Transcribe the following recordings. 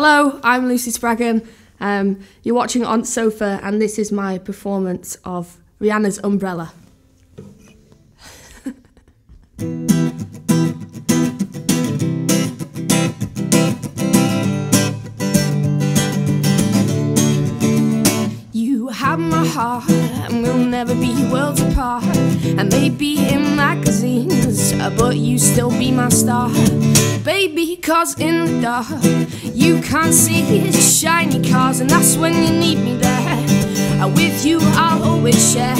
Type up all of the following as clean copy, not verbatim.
Hello, I'm Lucy Spraggan. You're watching Ont' Sofa, and this is my performance of Rihanna's Umbrella. You have my heart, and we'll never be worlds apart. I may be in magazines, but you still be my star. Baby, 'cause in the dark you can't see his shiny cars, and that's when you need me there. With you I'll always share,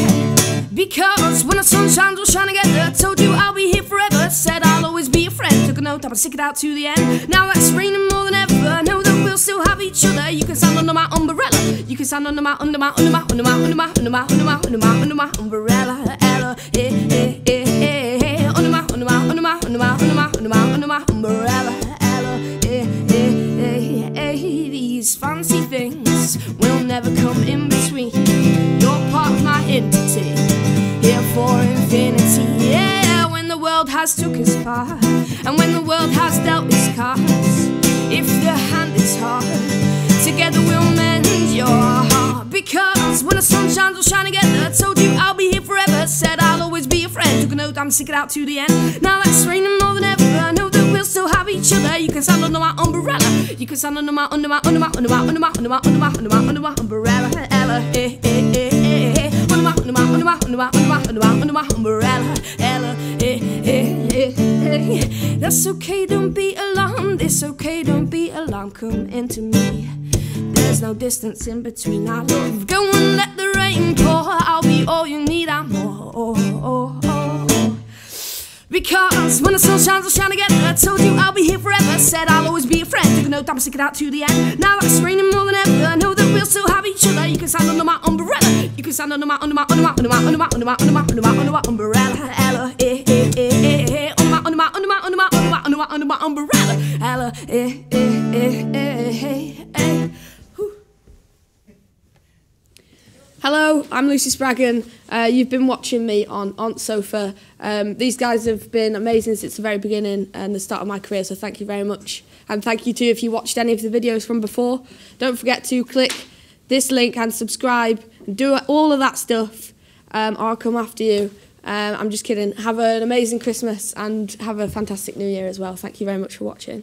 because when the sun shines we'll shine together. Told you I'll be here forever, said I'll always be a friend. Took a note, I'm gonna stick it out to the end. Now it's raining more than ever, know that we'll still have each other. You can stand under my umbrella, you can stand under my umbrella. Ella, eh, eh, eh, eh, eh. Under my umbrella, Ella, eh, eh, eh, eh. These fancy things will never come in between. You're part of my entity, here for infinity. Yeah, when the world has took its part, and when the world has dealt its cards, if the hand is hard, together we'll mend your heart. Because when the sun shines, we'll shine together. Told you I'll be here forever, said I'll always be a friend. Took a note, I'm sticking out to the end. Now it's raining more than ever, I know that we'll still have each other. You can stand under my umbrella, you can stand under my umbrella. Ella, eh, eh, eh, eh, eh. Under my umbrella. Ella, eh, eh, eh, eh. That's okay, don't be alarmed. It's okay, don't be alarmed. Come into me. There's no distance in between our love. Go and let the rain pour, I'll be all you need, I'm all. Because when the sun shines, we'll shine together. I told you I'll be here forever, said I'll always be a friend. Took a note, I'm sticking out to the end. Now it's raining more than ever, I know that we'll still have each other. You can stand under my umbrella, you can stand under my umbrella. Ella, eh, eh, eh, eh. Under my umbrella. Ella, eh, eh, eh, eh, eh. Hello, I'm Lucy Spraggan. You've been watching me on Ont' Sofa. These guys have been amazing since the very beginning and the start of my career, so thank you very much. And thank you too if you watched any of the videos from before. Don't forget to click this link and subscribe and do all of that stuff, or I'll come after you. I'm just kidding. Have an amazing Christmas and have a fantastic New Year as well. Thank you very much for watching.